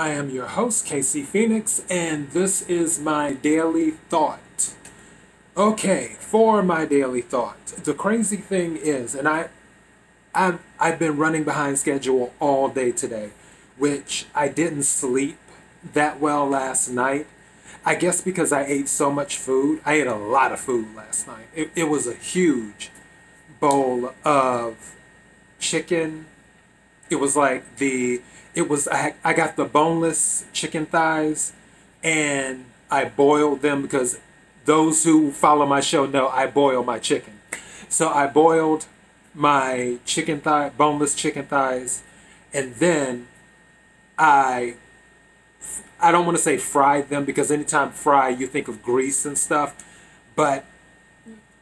I am your host, KC Phoenix, and this is my daily thought. Okay, for my daily thought, the crazy thing is, and I've been running behind schedule all day today, which I didn't sleep that well last night. I guess because I ate so much food. I ate a lot of food last night. It was a huge bowl of chicken. It was like I got the boneless chicken thighs and I boiled them because those who follow my show know I boil my chicken. So I boiled my chicken thigh, boneless chicken thighs, and then I don't want to say fried them because anytime fry you think of grease and stuff, but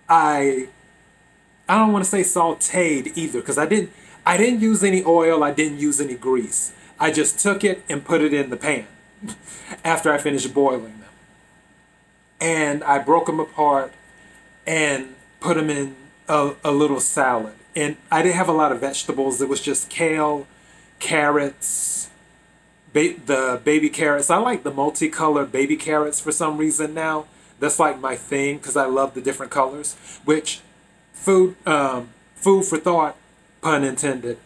I don't want to say sauteed either because I didn't use any oil, I didn't use any grease. I just took it and put it in the pan after I finished boiling them. And I broke them apart and put them in a little salad. And I didn't have a lot of vegetables. It was just kale, carrots, the baby carrots. I like the multicolored baby carrots for some reason now. That's like my thing because I love the different colors, which food for thought, pun intended.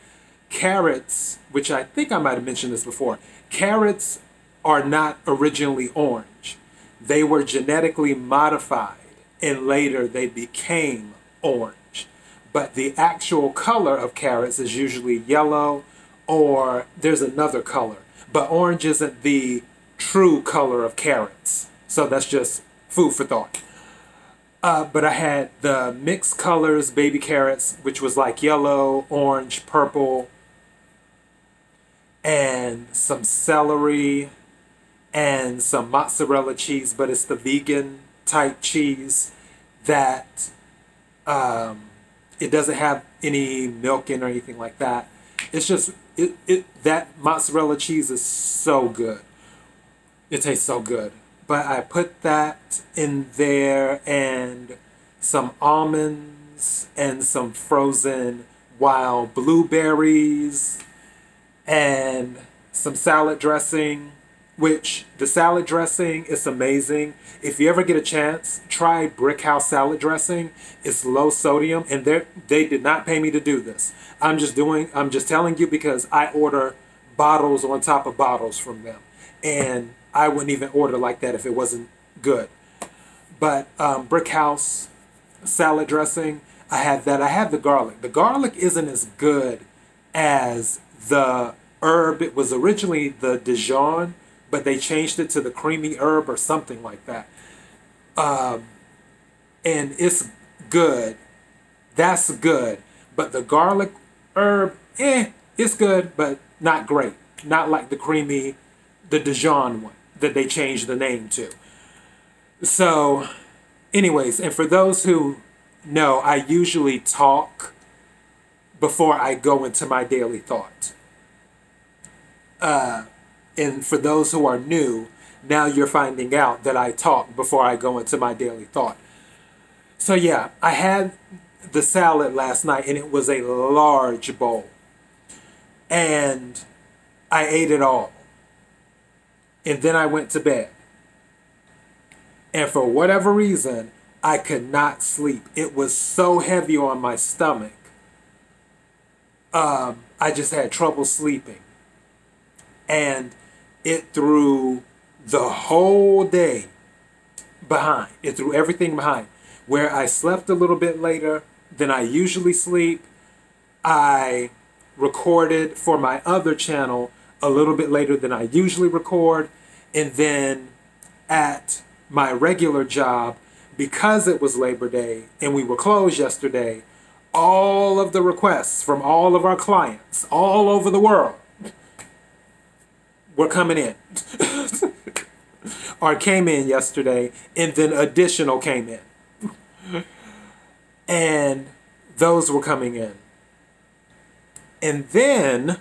Carrots, which I think I might have mentioned this before, carrots are not originally orange. They were genetically modified and later they became orange. But the actual color of carrots is usually yellow or there's another color. But orange isn't the true color of carrots. So that's just food for thought. But I had the mixed colors baby carrots, which was like yellow, orange, purple, and some celery, and some mozzarella cheese, but it's the vegan type cheese that it doesn't have any milk in or anything like that. It's just, that mozzarella cheese is so good. It tastes so good. But I put that in there and some almonds and some frozen wild blueberries and some salad dressing, which the salad dressing is amazing. If you ever get a chance, try Brickhouse salad dressing. It's low sodium and they did not pay me to do this. I'm just telling you because I order bottles on top of bottles from them. And I wouldn't even order like that if it wasn't good. But Brickhouse salad dressing, I had that. I had the garlic. The garlic isn't as good as the herb. It was originally the Dijon, but they changed it to the creamy herb or something like that. And it's good. That's good. But the garlic herb, it's good, but not great. Not like the creamy, the Dijon one that they changed the name to. So anyways, and for those who know, I usually talk before I go into my daily thought. And for those who are new, now you're finding out that I talk before I go into my daily thought. So yeah, I had the salad last night and it was a large bowl. And I ate it all. And then I went to bed. And for whatever reason, I could not sleep. It was so heavy on my stomach. I just had trouble sleeping. And it threw the whole day behind. It threw everything behind. Where I slept a little bit later than I usually sleep. I recorded for my other channel a little bit later than I usually record, and then at my regular job, because it was Labor Day and we were closed yesterday, all of the requests from all of our clients all over the world were coming in or came in yesterday, and then additional came in, and those were coming in. And then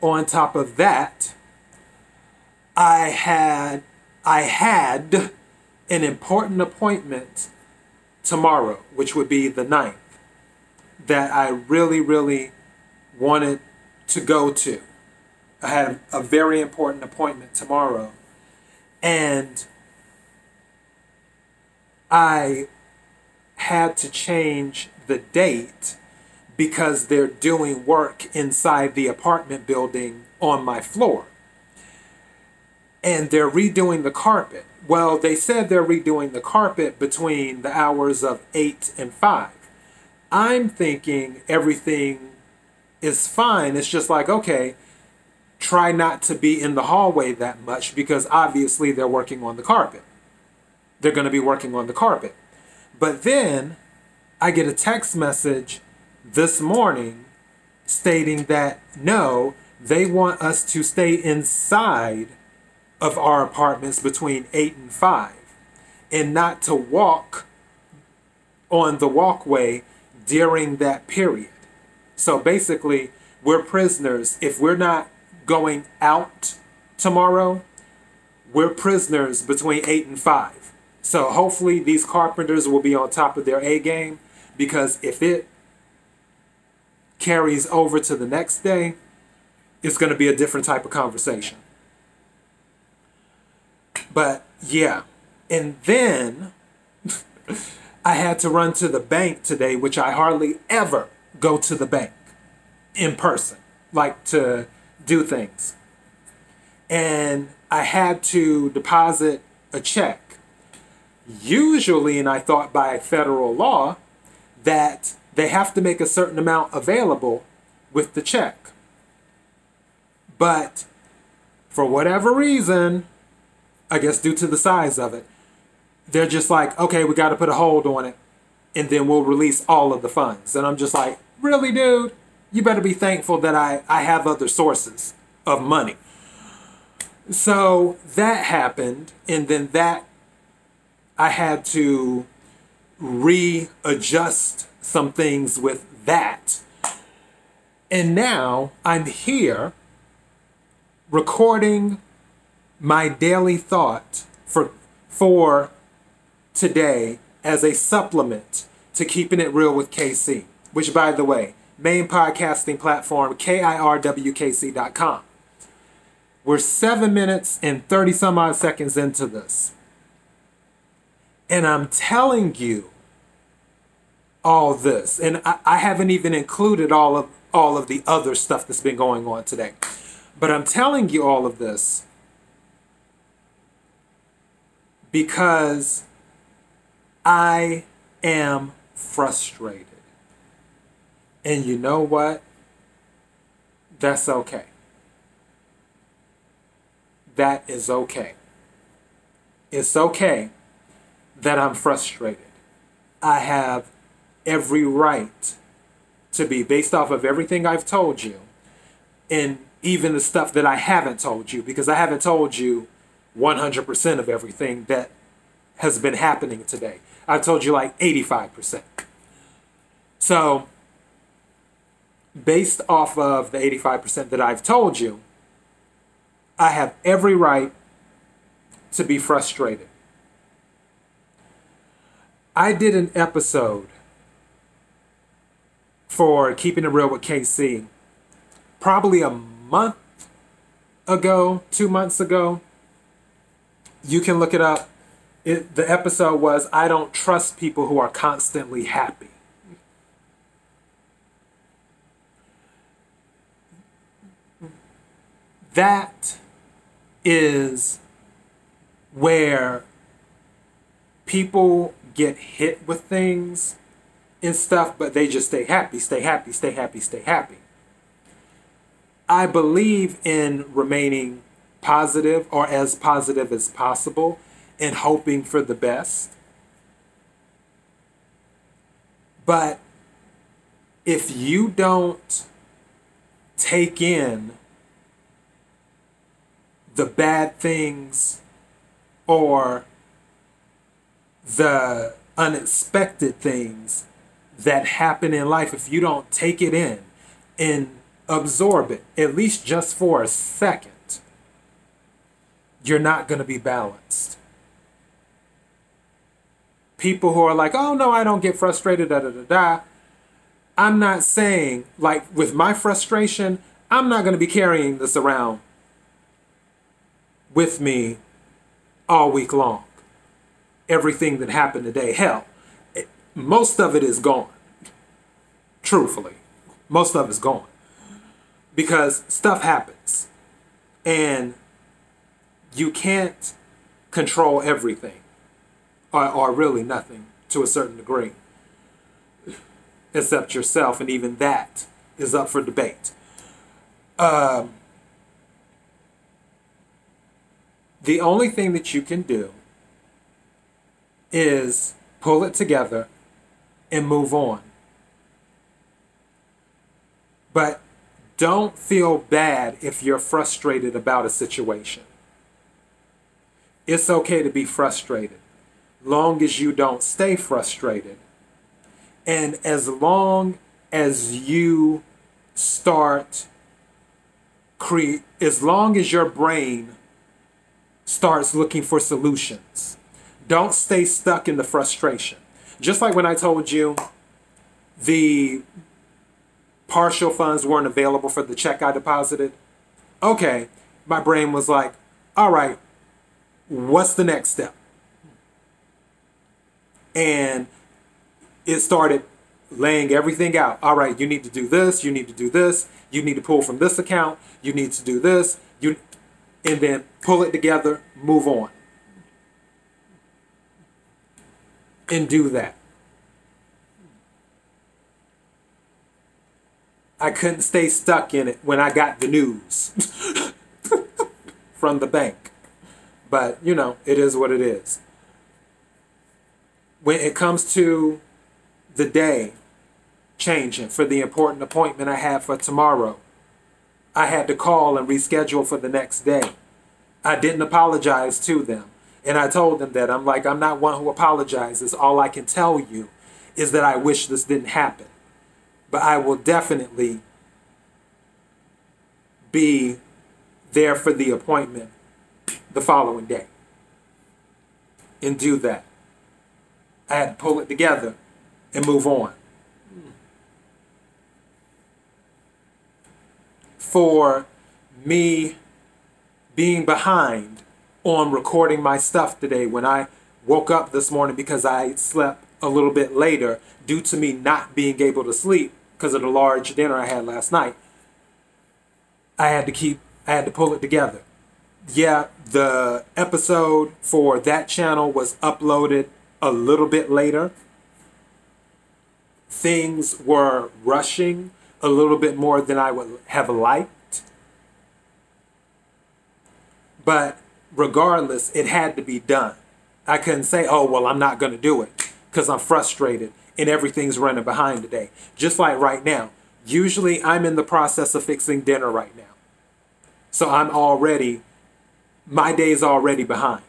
on top of that, I had an important appointment tomorrow, which would be the 9th, that I really, really wanted to go to. I had a very important appointment tomorrow. And I had to change the date because they're doing work inside the apartment building on my floor. And they're redoing the carpet. Well, they said they're redoing the carpet between the hours of 8 and 5. I'm thinking everything is fine. It's just like, okay, try not to be in the hallway that much because obviously they're working on the carpet. They're going to be working on the carpet. But then I get a text message this morning stating that no, they want us to stay inside of our apartments between 8 and 5 and not to walk on the walkway during that period. So basically, we're prisoners. If we're not going out tomorrow, we're prisoners between 8 and 5. So hopefully these carpenters will be on top of their A game, because if it carries over to the next day, it's going to be a different type of conversation. But yeah, and then I had to run to the bank today, which I hardly ever go to the bank in person, like to do things. And I had to deposit a check. Usually, and I thought by federal law, that they have to make a certain amount available with the check. But for whatever reason, I guess due to the size of it, they're just like, okay, we got to put a hold on it, and then we'll release all of the funds. And I'm just like, really, dude? You better be thankful that I have other sources of money. So that happened, and then that I had to readjust some things with that. And now I'm here recording my daily thought for today as a supplement to Keeping It Real with KC, which, by the way, main podcasting platform, KIRWKC.com. We're 7 minutes and 30 some odd seconds into this. And I'm telling you all this, and I haven't even included all of the other stuff that's been going on today. But I'm telling you all of this because I am frustrated. And you know what? That's okay. That is okay. It's okay that I'm frustrated. I have every right to be, based off of everything I've told you, and even the stuff that I haven't told you, because I haven't told you 100% of everything that has been happening today. I've told you like 85%. So based off of the 85% that I've told you, I have every right to be frustrated. I did an episode for Keeping It Real with KC probably a month ago, 2 months ago. You can look it up. The episode was, I don't trust people who are constantly happy. That is where people get hit with things and stuff, but they just stay happy, stay happy, stay happy, stay happy. I believe in remaining positive, or as positive as possible, and hoping for the best. But if you don't take in the bad things or the unexpected things that happen in life, if you don't take it in and absorb it, at least just for a second, you're not going to be balanced. People who are like, oh no, I don't get frustrated, da da da da. I'm not saying, like with my frustration, I'm not going to be carrying this around with me all week long. Everything that happened today, hell, most of it is gone. Truthfully, most of it's gone. Because stuff happens. And you can't control everything. Or really nothing to a certain degree. Except yourself, and even that is up for debate. The only thing that you can do is pull it together and move on. But don't feel bad if you're frustrated about a situation. It's okay to be frustrated, long as you don't stay frustrated. And as long as you start as long as your brain starts looking for solutions. Don't stay stuck in the frustration. Just like when I told you the partial funds weren't available for the check I deposited. Okay, my brain was like, all right, what's the next step? And it started laying everything out. All right, you need to do this, you need to do this, you need to pull from this account, you need to do this, and then pull it together, move on. And do that. I couldn't stay stuck in it when I got the news from the bank. But, you know, it is what it is. When it comes to the day changing for the important appointment I have for tomorrow, I had to call and reschedule for the next day. I didn't apologize to them. And I told them that. I'm like, I'm not one who apologizes. All I can tell you is that I wish this didn't happen. But I will definitely be there for the appointment the following day. And do that. I had to pull it together and move on. For me being behind on recording my stuff today, when I woke up this morning because I slept a little bit later due to me not being able to sleep because of the large dinner I had last night, I had to pull it together. Yeah, the episode for that channel was uploaded a little bit later. Things were rushing a little bit more than I would have liked. But regardless, it had to be done. I couldn't say, oh, well, I'm not going to do it because I'm frustrated and everything's running behind today. Just like right now. Usually I'm in the process of fixing dinner right now. So my day's already behind.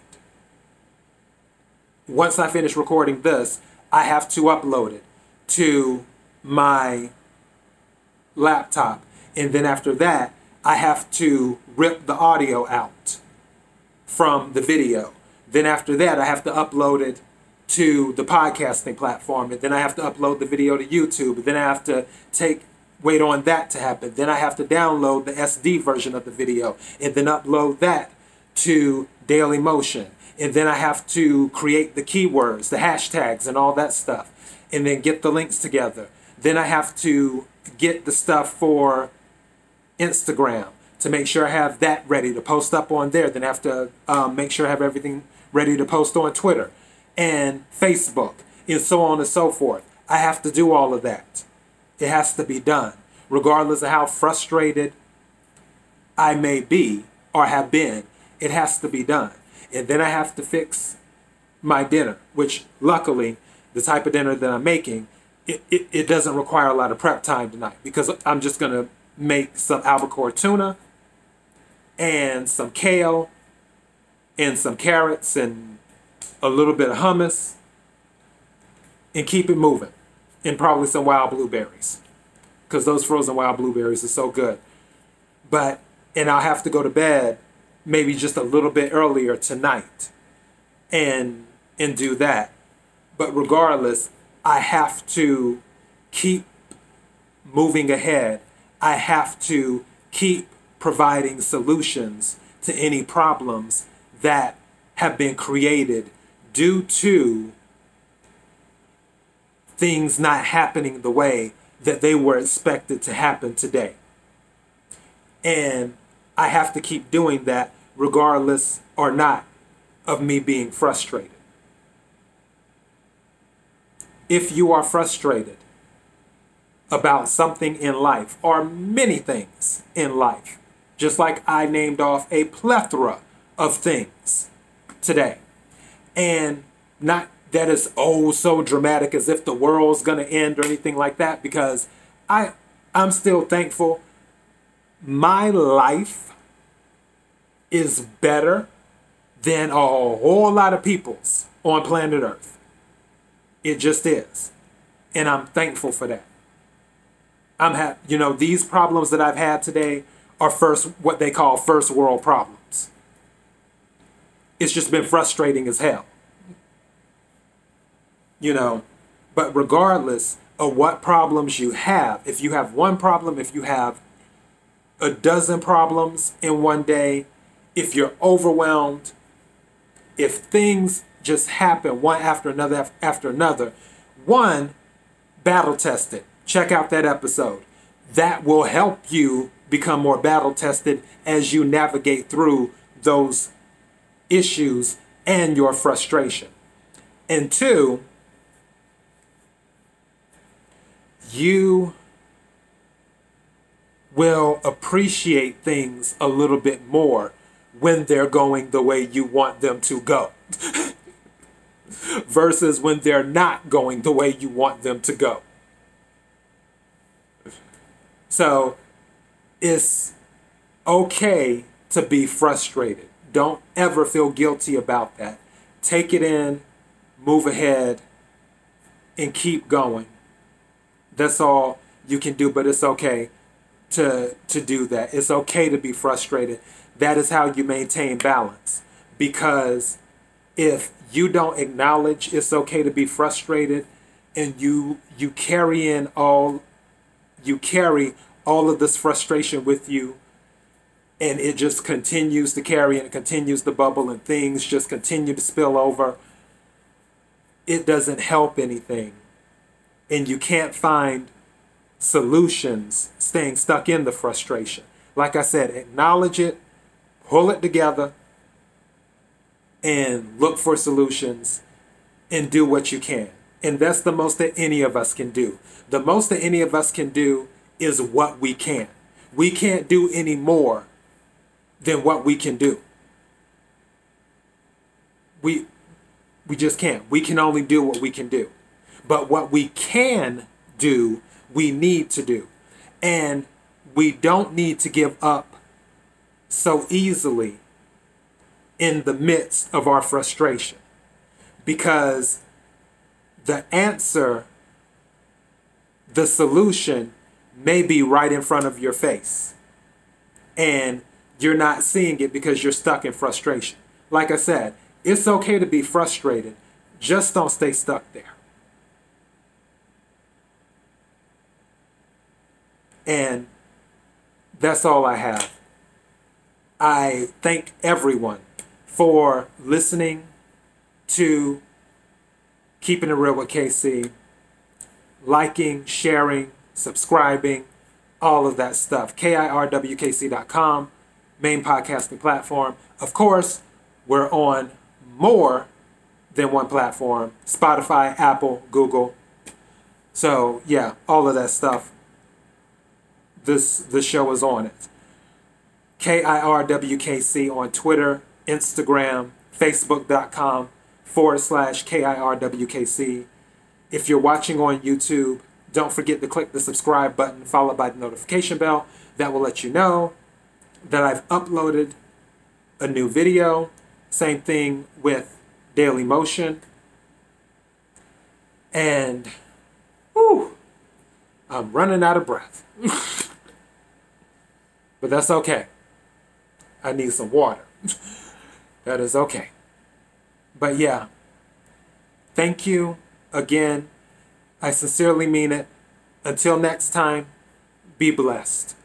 Once I finish recording this, I have to upload it to my laptop, and then after that I have to rip the audio out from the video, then after that I have to upload it to the podcasting platform, and then I have to upload the video to YouTube, and then I have to wait on that to happen, then I have to download the SD version of the video and then upload that to Dailymotion, and then I have to create the keywords, the hashtags and all that stuff, and then get the links together. Then I have to get the stuff for Instagram to make sure I have that ready to post up on there. Then I have to make sure I have everything ready to post on Twitter and Facebook and so on and so forth. I have to do all of that. It has to be done. Regardless of how frustrated I may be or have been, it has to be done. And then I have to fix my dinner, which luckily the type of dinner that I'm making, it doesn't require a lot of prep time tonight, because I'm just going to make some albacore tuna and some kale and some carrots and a little bit of hummus and keep it moving, and probably some wild blueberries, because those frozen wild blueberries are so good. But, and I'll have to go to bed maybe just a little bit earlier tonight and do that. But regardless, I have to keep moving ahead. I have to keep providing solutions to any problems that have been created due to things not happening the way that they were expected to happen today. And I have to keep doing that regardless or not of me being frustrated. If you are frustrated about something in life or many things in life, just like I named off a plethora of things today, and not that is oh so dramatic as if the world's gonna end or anything like that, because I'm still thankful my life is better than a whole lot of people's on planet Earth. It just is. And I'm thankful for that. You know, these problems that I've had today are what they call first world problems. It's just been frustrating as hell. You know, but regardless of what problems you have, if you have one problem, if you have a dozen problems in one day, if you're overwhelmed, if things just happen one after another after another, one, battle tested. Check out that episode. That will help you become more battle tested as you navigate through those issues and your frustration. And two, you will appreciate things a little bit more when they're going the way you want them to go versus when they're not going the way you want them to go. So it's okay to be frustrated. Don't ever feel guilty about that. Take it in, move ahead, and keep going. That's all you can do, but it's okay to do that. It's okay to be frustrated. That is how you maintain balance. Because if you don't acknowledge it's okay to be frustrated, and you carry in all of this frustration with you, and it just continues to carry and it continues to bubble and things just continue to spill over, it doesn't help anything. And you can't find solutions staying stuck in the frustration. Like I said, acknowledge it, pull it together, and look for solutions and do what you can. And that's the most that any of us can do. The most that any of us can do is what we can. We can't do any more than what we can do. We just can't. We can only do what we can do. But what we can do, we need to do. And we don't need to give up so easily in the midst of our frustration, because the answer, the solution, may be right in front of your face, and you're not seeing it because you're stuck in frustration. Like I said, it's okay to be frustrated. Just don't stay stuck there. And that's all I have. I thank everyone for listening to Keeping It Real with KC, liking, sharing, subscribing, all of that stuff. KIRWKC.com, main podcasting platform. Of course, we're on more than one platform, Spotify, Apple, Google. So yeah, all of that stuff. The show is on it. KIRWKC on Twitter, Instagram, Facebook.com/KIRWKC. If you're watching on YouTube, don't forget to click the subscribe button followed by the notification bell. That will let you know that I've uploaded a new video. Same thing with Daily Motion. And whew, I'm running out of breath. But that's okay. I need some water. That is okay. But yeah, thank you again. I sincerely mean it. Until next time, be blessed.